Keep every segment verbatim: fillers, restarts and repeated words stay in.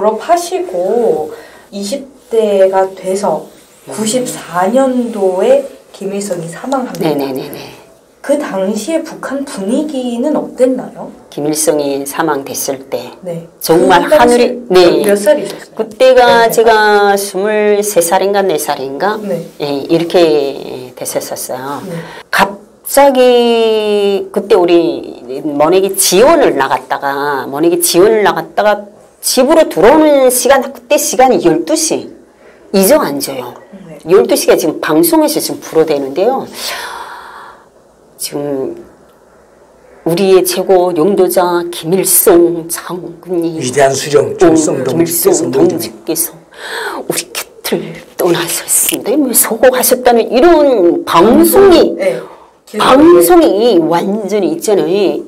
졸업하시고 이십 대가 돼서 구십사 년도에 김일성이 사망합니다. 네네네네. 그 당시에 북한 분위기는 어땠나요? 김일성이 사망됐을 때 네. 정말 그 하늘이 네. 몇 살이셨어요? 그때가 네. 제가 스물세 살인가 네 살인가 네. 네, 이렇게 됐었어요. 네. 갑자기 그때 우리 머내기 지원을 나갔다가 머내기 지원을 나갔다가 집으로 들어오는 시간, 그때 시간이 열두 시 이정 안 줘요. 열두 시가 지금 방송에서 지금 불어대는데요. 지금 우리의 최고 용도자 김일성 장군이 위대한 수령 김일성 동지께서 우리 곁을 떠나셨습니다. 소고하셨다는 이런 방송이 네. 방송이 완전히 있잖아요.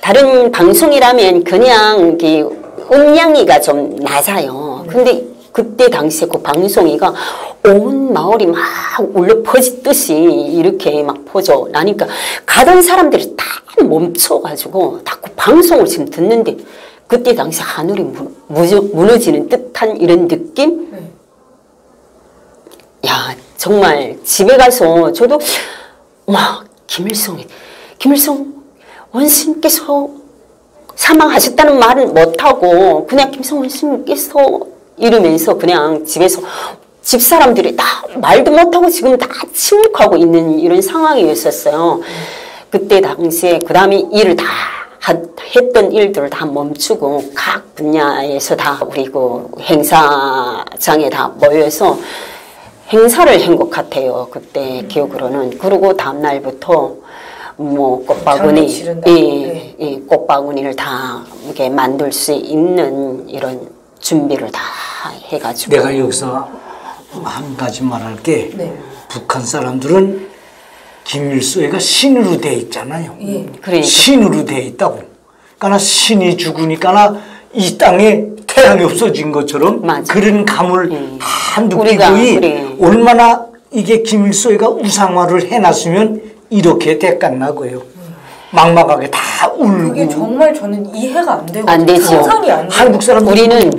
다른 방송이라면 그냥 음량이가 좀 낮아요. 근데 그때 당시에 그 방송이가 온 마을이 막 울려 퍼지듯이 이렇게 막 퍼져 나니까 가던 사람들이 다 멈춰가지고 자꾸 방송을 지금 듣는데 그때 당시 하늘이 무, 무저, 무너지는 듯한 이런 느낌? 음. 야 정말 집에 가서 저도 막 김일성이 김일성 원수님께서 사망하셨다는 말은 못하고 그냥 김일성 원수님께서 이러면서 그냥 집에서 집사람들이 다 말도 못하고 지금 다 침묵하고 있는 이런 상황이었었어요. 그때 당시에 그 다음에 일을 다 했던 일들을 다 멈추고 각 분야에서 다 우리 그 행사장에 다 모여서 행사를 한 것 같아요. 그때 음. 기억으로는. 그리고 다음날부터 뭐 꽃바구니, 예, 네. 예, 꽃바구니를 다 이렇게 만들 수 있는 이런 준비를 다 해가지고 내가 여기서 한 가지 말할 게 네. 북한 사람들은 김일성이가 신으로 돼 있잖아요. 예. 그러니까. 신으로 돼 있다고. 그러니까 신이 죽으니까 이 땅에 태양이 없어진 것처럼 맞아. 그런 감을 예. 다 느끼고 얼마나 이게 김일성이가 우상화를 해놨으면 이렇게 대깐나고요. 막막하게 다 울고. 이게 정말 저는 이해가 안 되고 안 되죠. 상상이 안 돼요. 한국 사람들 우리는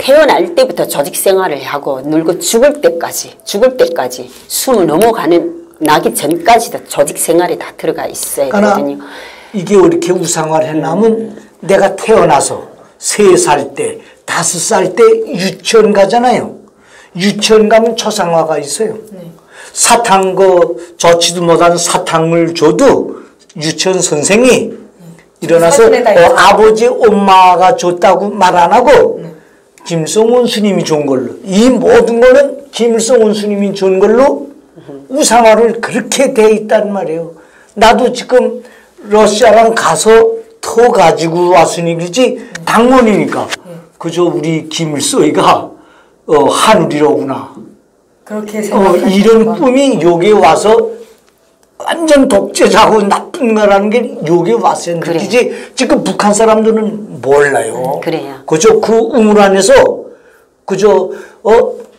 태어날 때부터 조직 생활을 하고 늙고 죽을 때까지 죽을 때까지 숨을 넘어가는 나기 전까지 다 조직 생활에 다 들어가 있어야 되거든요. 이게 이렇게 우상화를 해나면 음. 내가 태어나서 세 살 때 다섯 살 때 유치원 가잖아요. 유치원 가면 초상화가 있어요. 네. 사탕 그 저치도 못한 사탕을 줘도 유치원 선생이 음. 일어나서 어, 아버지 엄마가 줬다고 말 안 하고 음. 김일성 원수님이 준 걸로 이 모든 거는 김일성 원수님이 준 걸로 음. 우상화를 그렇게 돼 있단 말이에요. 나도 지금 러시아랑 가서 토 가지고 왔으니까지 당원이니까 음. 그저 우리 김일성이가 어, 한우리로구나 그렇게 어, 이런 건. 꿈이 여기에 와서 완전 독재자고 나쁜 거라는 게 여기 왔어요. 느끼지 지금 북한 사람들은 몰라요. 음, 그래요. 그저 그 우물 안에서 그저 어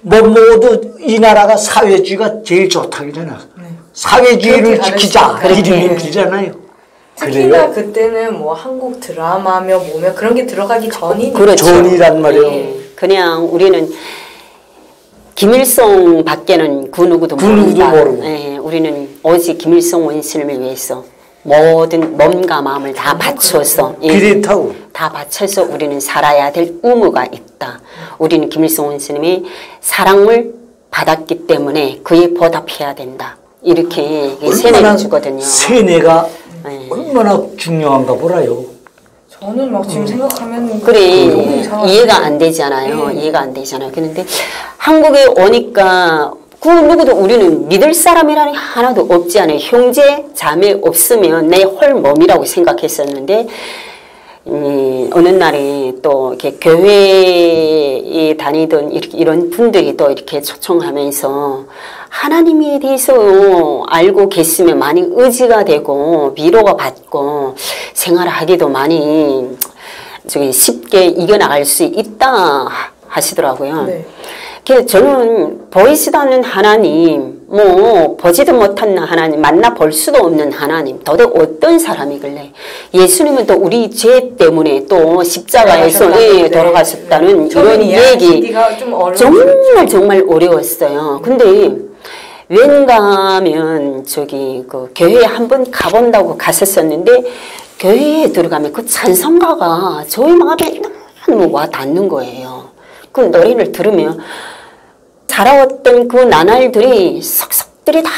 뭐 먹어도 이 나라가 사회주의가 제일 좋다 그러잖아. 네. 사회주의를 지키자 이름이 길잖아요. 특히나 그래요? 그때는 뭐 한국 드라마며 뭐며 그런 게 들어가기 전이니까. 그렇죠. 전이란 말이에요. 네. 그냥 우리는 김일성 밖에는 그 누구도 그 모른다. 모르고. 네. 우리는 오직 김일성 원수님을 위해서 모든 몸과 마음을 다 바쳐서 예, 다 바쳐서 우리는 살아야 될 의무가 있다. 우리는 김일성 원수님의 사랑을 받았기 때문에 그에 보답해야 된다. 이렇게 세뇌를 주거든요. 세뇌가 예. 얼마나 중요한가 보라요. 저는 막 지금 음. 생각하면 그래 이해가 안 되잖아요. 예. 이해가 안 되잖아요. 그런데 한국에 오니까 그 누구도 우리는 믿을 사람이라는 하나도 없지 않아요. 형제, 자매 없으면 내 홀몸이라고 생각했었는데 음, 어느 날에 또 이렇게 교회에 다니던 이렇게 이런 분들이 또 이렇게 초청하면서 하나님에 대해서 알고 계시면 많이 의지가 되고 위로가 받고 생활하기도 많이 저기 쉽게 이겨나갈 수 있다 하시더라고요. 네. 저는 보이시다는 하나님 뭐 보지도 못한 하나님, 만나볼 수도 없는 하나님, 도대체 어떤 사람이길래 예수님은 또 우리 죄 때문에 또 십자가에서 네, 돌아가셨다는 네. 이런 얘기 정말 정말 어려웠어요. 근데 왠가 하면 저기 그 교회에 한번 가본다고 갔었었는데 교회에 들어가면 그 찬송가가 저희 마음에 너무 와 닿는 거예요. 그 노래를 들으면 자라왔던 그 나날들이 속속들이 다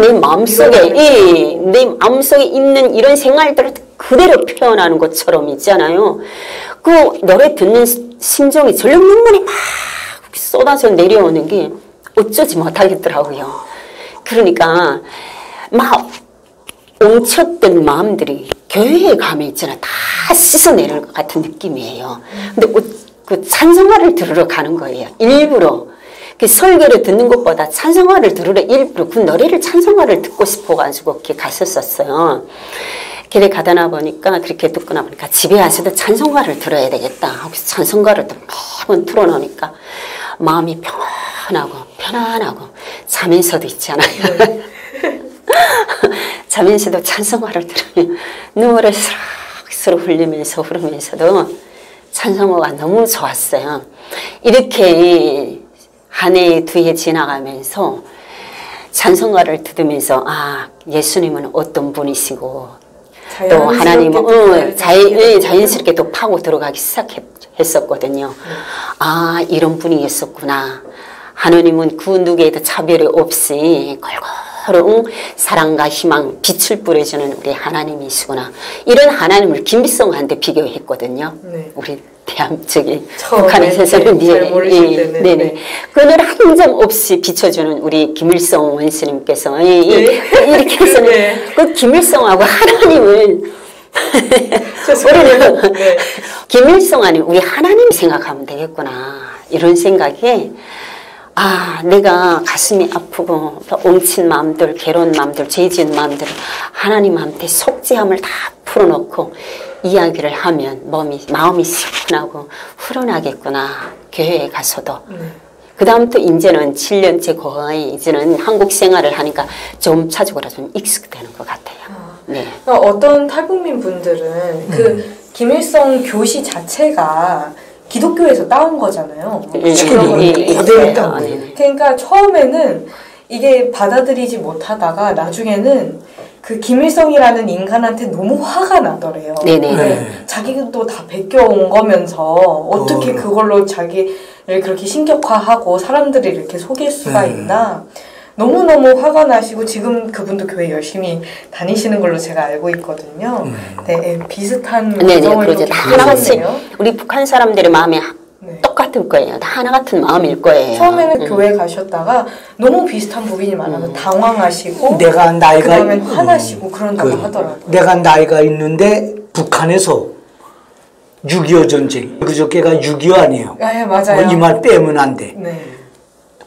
내 마음속에 이, 내 마음속에 있는 이런 생활들을 그대로 표현하는 것처럼 있잖아요. 그 노래 듣는 심정이 절로 눈물이 막 쏟아져 내려오는 게 어쩌지 못하겠더라고요. 그러니까 막 엉쳤던 마음들이 교회에 가면 있잖아 다 씻어내릴 것 같은 느낌이에요. 근데 그 찬송가를 들으러 가는 거예요. 일부러 그 설교를 듣는 것보다 찬송가를 들으러 일부러 그 노래를 찬송가를 듣고 싶어가지고 이렇게 갔었었어요. 길에 가다나 보니까 그렇게 듣거나 보니까 집에 와서도 찬송가를 들어야 되겠다 하고 찬송가를 또 매번 틀어놓으니까 마음이 평안하고 편안하고 자면서도 있잖아요. 자면서도 찬송가를 들으면 눈물을 스럭스럭 흘리면서 흐르면서도 찬송가가 너무 좋았어요. 이렇게 한 해, 두 해 지나가면서 찬송가를 듣으면서 아 예수님은 어떤 분이시고 또 하나님은 어, 자연, 자연스럽게 또 파고 들어가기 시작했었거든요. 음. 아 이런 분이었었구나. 하나님은 그 누구에도 차별이 없이 골고루 사랑과 희망, 빛을 뿌려주는 우리 하나님이시구나. 이런 하나님을 김일성한테 비교했거든요. 네. 우리 대한 저기 북한에서는 네네 그늘 한 점 없이 비춰주는 우리 김일성 원수님께서 예, 네. 이렇게 해서는 네. 그 김일성하고 하나님을 우리는 네. 김일성 아니면 우리 하나님 생각하면 되겠구나 이런 생각에 아 내가 가슴이 아프고 엉친 마음들, 괴로운 마음들, 죄지은 마음들 하나님한테 속죄함을 다 풀어놓고 이야기를 하면 몸이, 마음이 시원하고 후련하겠구나. 교회에 가서도. 음. 그 다음부터 이제는 칠 년째 거의 이제는 한국 생활을 하니까 좀 차주거라 좀 익숙되는 것 같아요. 아. 네. 그러니까 어떤 탈북민 분들은 음. 그 김일성 교시 자체가 기독교에서 따온 거잖아요. 그런 거를 따온 거예요. 그러니까 처음에는 이게 받아들이지 못하다가 나중에는 그 김일성이라는 인간한테 너무 화가 나더래요. 네네. 네. 자기는 또 다 베껴온 거면서 어떻게 어. 그걸로 자기를 그렇게 신격화하고 사람들을 이렇게 속일 수가 네. 있나. 너무너무 화가 나시고 지금 그분도 교회 열심히 다니시는 걸로 제가 알고 있거든요. 음. 네, 비슷한 감정을 좀 겪으셨네요. 우리 북한 사람들의 마음에 네. 똑같은 거예요. 다 하나같은 마음일 거예요. 처음에는 음. 교회 가셨다가 너무 비슷한 부분이 많아서 음. 당황하시고 내가 나이가 그러면 음. 화나시고 그런다고 그, 하더라고요. 내가 나이가 있는데 북한에서 육이오 전쟁 그저께가 육이오 아니에요. 아, 예, 맞아요. 뭐 이 말 빼면 안 돼. 네.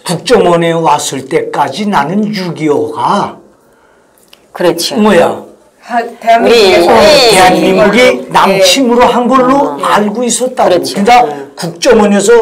북정원에 왔을 때까지 나는 육이오가 그렇죠. 뭐야? 하, 대한민국에서 우리, 네, 대한민국이 네. 남침으로 한 걸로 네. 알고 있었다고. 그렇죠. 그러니까 네. 국정원에서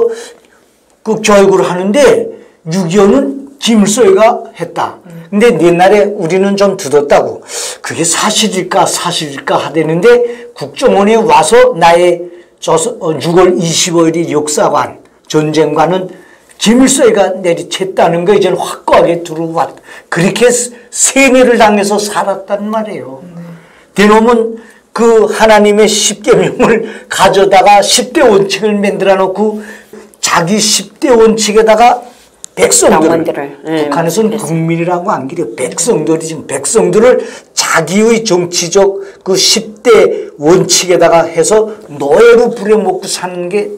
그 교육을 하는데 육이오는 김일성이가 했다. 음. 근데 옛날에 우리는 좀 들었다고. 그게 사실일까 사실일까 하대는데 국정원에 와서 나의 저 유월 이십오일이 역사관 전쟁관은 김일성이가 내리쳤다는 거 이제 확고하게 들어왔. 그렇게 세뇌를 당해서 살았단 말이에요. 음. 대놈은 그 하나님의 십계명을 가져다가 십 대 원칙을 만들어 놓고 자기 십 대 원칙에다가 백성들을 네, 북한에서는 그랬어요. 국민이라고 안 그래요. 백성들이 지금 백성들을 자기의 정치적 그 십 대 원칙에다가 해서 노예로 부려먹고 사는 게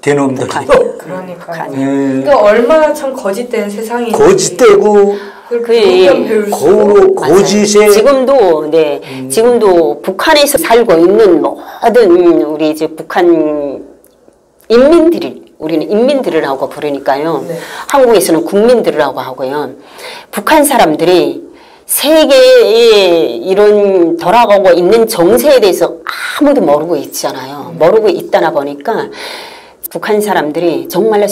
대놈들이요. 그러니까요. 음. 그러니까 얼마나 참 거짓된 세상이 거짓되고 그 고로 고지세 지금도 네 음. 지금도 북한에서 살고 있는 모든 우리 이제 북한 인민들이 우리는 인민들이라고 부르니까요. 네. 한국에서는 국민들이라고 하고요. 북한 사람들이 세계에 이런 돌아가고 있는 정세에 대해서 아무도 모르고 있잖아요. 음. 모르고 있다나 보니까 북한 사람들이 정말로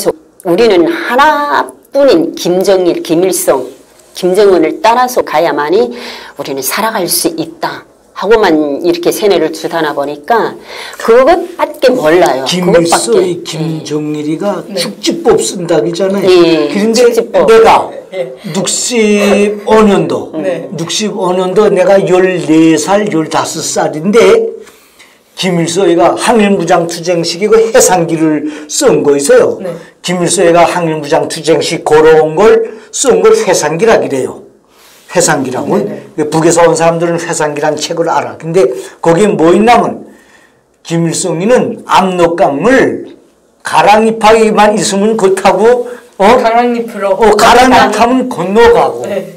우리는 하나뿐인 김정일, 김일성 김정은을 따라서 가야만이 우리는 살아갈 수 있다 하고만 이렇게 세뇌를 주다나 보니까 그것밖에 몰라요. 김일성이 김정일이가 네. 축지법 쓴다기잖아요. 네. 그런데 축지법. 내가 네. 육십오 년도 네. 육십오 년도 내가 열네 살 열다섯 살인데 김일성이가 항일무장투쟁 시기고 해상기를 쓴 거에서요. 네. 김일성이가 항일무장투쟁 시 걸어온 걸 쓴 걸 해상기라고 이래요. 회상기라면 네. 북에서 온 사람들은 회상기란 책을 알아. 근데 거기에 뭐 있냐면 김일성이는 압록강을 가랑잎하기만 있으면 그렇다고 어? 가랑잎으로 어, 가랑잎 타면 건너가고 네.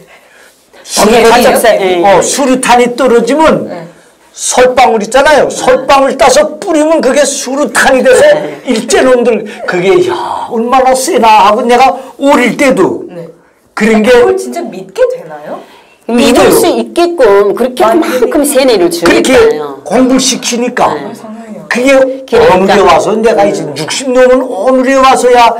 수류탄이, 어, 수류탄이 떨어지면 네. 설방울 있잖아요. 설방울 따서 뿌리면 그게 수류탄이 돼서 네. 일제놈들 그게 야 얼마나 세나 하고 내가 어릴 때도 네. 그런 게 그걸 진짜 믿게 되나요? 믿을 믿어요. 수 있게끔 그렇게 그만큼 세뇌를 주니까요. 공부를 시키니까 네. 그게 그러니까. 오늘에 와서 내가 음. 이제 육십 년은 오늘에 와서야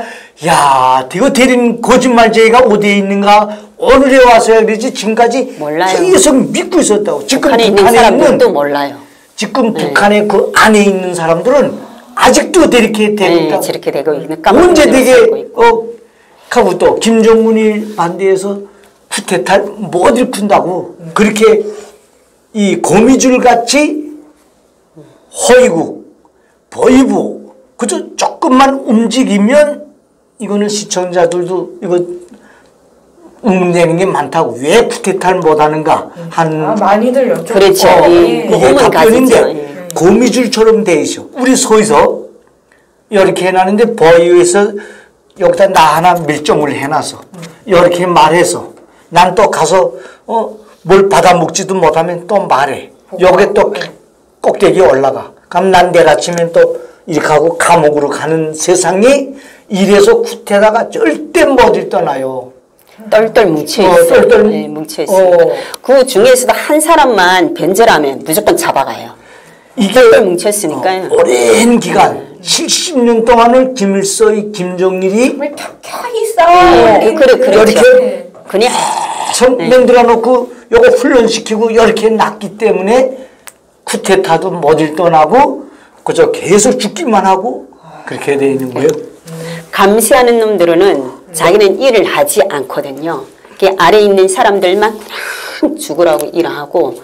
야 이거 대린 거짓말쟁이가 어디에 있는가 오늘에 와서야 그러지 지금까지 몰라요. 계속 믿고 있었다고. 지금 북한에, 북한에 있는 사람들도 있는, 몰라요. 지금 네. 북한의 그 안에 있는 사람들은 아직도 이렇게 되니까 저렇게 되고 있으니까 언제 되게 어. 하고 또 김정은이 반대해서 쿠데타 못 일푼다고 음. 그렇게 이 고미줄같이 허위구 보이부 그저 조금만 움직이면 이거는 시청자들도 이거 응대는 게 많다고 왜 쿠데타를 못하는가 음. 한 아, 많이들 여쭤 그렇죠. 어, 예. 이게 답변인데 예. 고미줄처럼 돼 있어. 우리 소에서 이렇게 해놨는데 보위에서 여기다 나 하나 밀정을 해놔서 이렇게 말해서 난 또 가서 어, 뭘 받아먹지도 못하면 또 말해. 여기에 또 꼭대기에 올라가. 그럼 난 내일 아침엔 또 이렇게 하고 감옥으로 가는 세상이 이래서 쿠데타가 절대 못 일어나요. 똘똘 뭉쳐있어요. 어, 똘똘 네, 뭉쳐있어요. 어. 그 중에서도 한 사람만 변절하면 무조건 잡아가요. 이게 뭉쳤으니까요. 어, 오랜 기간 칠십 년 동안을 김일성이 김정일이 켜켜이 싸워요. 네, 그래, 그래, 이렇게 그냥 성명들어 놓고 요거 훈련시키고 이렇게 났기 때문에 쿠데타도 못 일어나고 그저 계속 죽기만 하고 그렇게 돼 있는 거예요. 감시하는 놈들은 자기는 일을 하지 않거든요. 아래에 있는 사람들만 죽으라고 일하고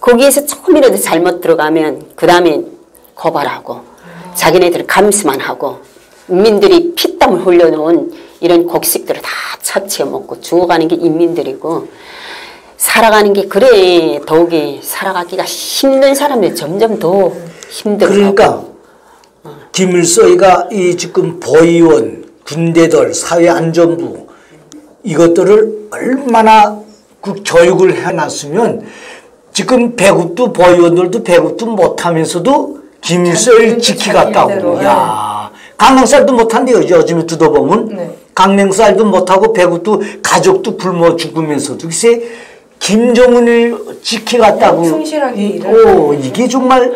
거기에서 조금이라도 잘못 들어가면 그 다음에 고발하고 아. 자기네들 감시만 하고 인민들이 피땀을 흘려놓은 이런 곡식들을 다 처치해 먹고 죽어가는 게 인민들이고 살아가는 게 그래 더욱이 살아가기가 힘든 사람들이 점점 더 힘들고 그러니까 어. 김일성이가 이 지금 보위원, 군대들, 사회안전부 이것들을 얼마나 그 교육을 해놨으면 지금 배급도 보위원들도 배급도 못하면서도 김일성을 지키갔다고. 야, 강냉살도 못한대요. 요즘에 뜯어보면 네. 강냉살도 못하고 배급도 가족도 굶어 죽으면서도 글쎄 김정은을 지키갔다고. 충실하게 일을. 이게 정말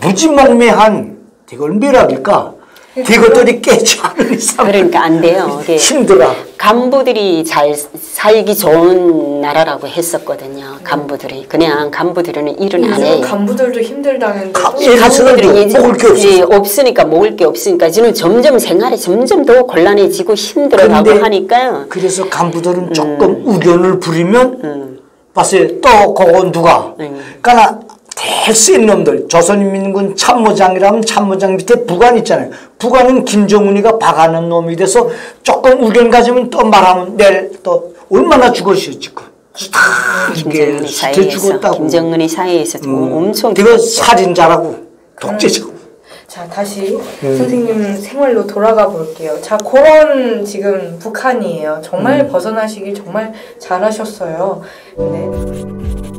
무지막매한 이걸 미락일까? 이것들이 깨지 않은 이상 그러니까 안 돼요. 힘들어. 간부들이 잘 살기 좋은 나라라고 했었거든요. 간부들이 그냥 간부들은 일은 안 해요. 간부들도 힘들다는 간부들이 이제 먹을 게 없으니까. 없으니까 먹을 게 없으니까 지금 점점 생활이 점점 더 곤란해지고 힘들어가고 하니까요. 그래서 간부들은 음. 조금 우견을 부리면 음. 봤어요. 또 그건 누가? 음. 그러니까 대수인 놈들 조선인민군 참모장이라면 참모장 밑에 부관 있잖아요. 부관은 김정은이가 박하는 놈이 돼서 조금 우견 가지면 또 말하면 내일 또 얼마나 죽었어요 지금. 다 이게 사이에서 죽었다고. 김정은이 사이에서 음. 엄청 되게 살인자라고 독재자고. 음. 자 다시 음. 선생님 생활로 돌아가 볼게요. 자 그런 지금 북한이에요. 정말 음. 벗어나시길 정말 잘하셨어요. 네.